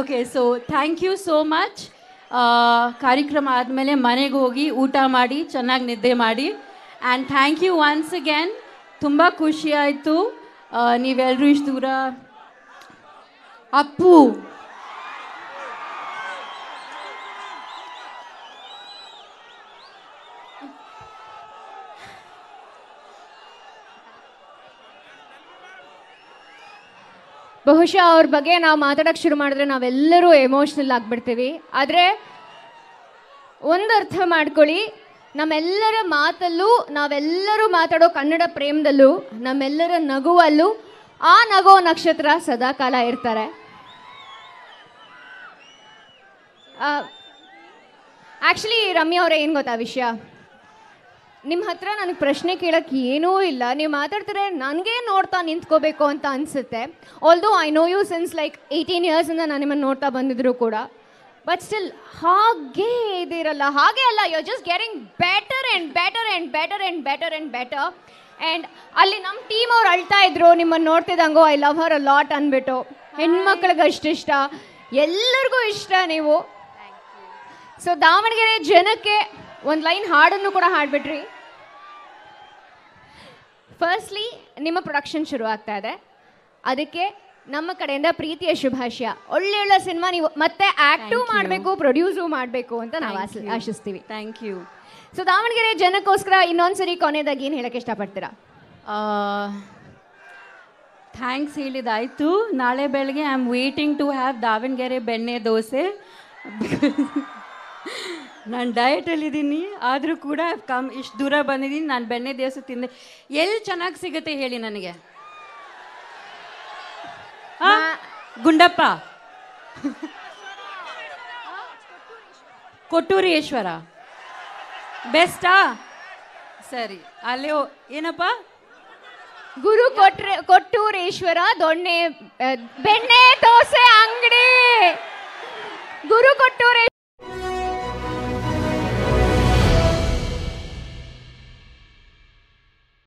Okay, so thank you so much. Karyakrama aadmele manege hogi ooಟ ಮಾಡಿ ಚೆನ್ನಾಗಿ ನಿದ್ದೆ ಮಾಡಿ. And thank you once again. ತುಂಬಾ ಖುಷಿ ಆಯ್ತು ನೀವೆಲ್ಲರೂ ಇಷ್ಟು ದೂರ. ಅಪ್ಪು ಬಹುಶಃ ಅವ್ರ ಬಗ್ಗೆ ನಾವು ಮಾತಾಡಕ್ಕೆ ಶುರು ಮಾಡಿದ್ರೆ ನಾವೆಲ್ಲರೂ ಎಮೋಷನಲ್ ಆಗಿಬಿಡ್ತೀವಿ. ಆದರೆ ಒಂದರ್ಥ ಮಾಡ್ಕೊಳ್ಳಿ, ನಮ್ಮೆಲ್ಲರ ಮಾತಲ್ಲೂ, ನಾವೆಲ್ಲರೂ ಮಾತಾಡೋ ಕನ್ನಡ ಪ್ರೇಮದಲ್ಲೂ, ನಮ್ಮೆಲ್ಲರ ನಗುವಲ್ಲೂ ಆ ನಗೋ ನಕ್ಷತ್ರ ಸದಾಕಾಲ ಇರ್ತಾರೆ. ಆ್ಯಕ್ಚುಲಿ ರಮ್ಯಾ ಅವರೇ, ಏನು ಗೊತ್ತಾ ವಿಷಯ, ನಿಮ್ಮ ಹತ್ರ ನನಗೆ ಪ್ರಶ್ನೆ ಕೇಳೋಕ್ಕೆ ಏನೂ ಇಲ್ಲ. ನೀವು ಮಾತಾಡ್ತಾರೆ ನನಗೆ ನೋಡ್ತಾ ನಿಂತ್ಕೋಬೇಕು ಅಂತ ಅನಿಸುತ್ತೆ. Although I know you since like 18 years ಇಂದ ನಾನು ನಿಮ್ಮನ್ನು ನೋಡ್ತಾ ಬಂದಿದ್ರು ಕೂಡ, ಬಟ್ ಸ್ಟಿಲ್ ಹಾಗೇ ಇದಿರಲ್ಲ, ಹಾಗೇ ಅಲ್ಲ, you are just getting better and better and better and better and better. And ಅಲ್ಲಿ ನಮ್ಮ ಟೀಮ್ ಅವ್ರು ಅಳ್ತಾ ಇದ್ರು ನಿಮ್ಮನ್ನು ನೋಡ್ತಿದ್ದಂಗೋ, I love her a lot ಅಂದ್ಬಿಟ್ಟು. ಹೆಣ್ಮಕ್ಳಿಗೆ ಅಷ್ಟಿಷ್ಟ, ಎಲ್ಲರಿಗೂ ಇಷ್ಟ ನೀವು. ಸೊ ದಾವಣಗೆರೆ ಜನಕ್ಕೆ ಒಂದು ಲೈನ್ ಹಾಡನ್ನು ಕೂಡ ಹಾಡ್ಬಿಟ್ರಿ. ಫಸ್ಟ್ಲಿ ನಿಮ್ಮ ಪ್ರೊಡಕ್ಷನ್ ಶುರು ಆಗ್ತಾ ಇದೆ, ಅದಕ್ಕೆ ನಮ್ಮ ಕಡೆಯಿಂದ ಪ್ರೀತಿಯ ಶುಭಾಶಯ. ಒಳ್ಳೆ ಸಿನಿಮಾ ನೀವು ಮತ್ತೆ ಆಕ್ಟೂ ಮಾಡಬೇಕು, ಪ್ರೊಡ್ಯೂಸು ಮಾಡಬೇಕು ಅಂತ ನಾವು ಆಶಿಸ್ತೀವಿ. Thank you. ಸೊ ದಾವಣಗೆರೆ ಜನಕ್ಕೋಸ್ಕರ ಇನ್ನೊಂದ್ಸರಿ ಕೊನೆಯದಾಗಿ ಏನು ಹೇಳಕ್ಕೆ ಇಷ್ಟಪಡ್ತೀರಾ? ಥ್ಯಾಂಕ್ಸ್ ಹೇಳಿದಾಯ್ತು. ನಾಳೆ ಬೆಳಗ್ಗೆ I am waiting to have Davanagere benne dosa. ನಾನು ಡಯಟಲ್ಲಿದ್ದೀನಿ, ಆದರೂ ಕೂಡ ಕಮ್ ಇಷ್ಟು ದೂರ ಬಂದಿದ್ದೀನಿ. ನಾನು ಬೆಣ್ಣೆ ದೋಸೆ ತಿಂದೆ. ಎಲ್ಲಿ ಚೆನ್ನಾಗಿ ಸಿಗುತ್ತೆ ಹೇಳಿ ನನಗೆ? ಗುಂಡಪ್ಪ, ಕೊಟ್ಟೂರಿ ಈಶ್ವರ ಬೆಸ್ಟಾ? ಸರಿ, ಅಲ್ಲೇ ಏನಪ್ಪ ಗುರು ಕೊಟ್ಟೂರೇಶ್ವರ ದೊಣ್ಣೆ ಬೆಣ್ಣೆ ದೋಸೆ ಅಂಗಡಿ ಗುರು ಕೊಟ್ಟೂರೇ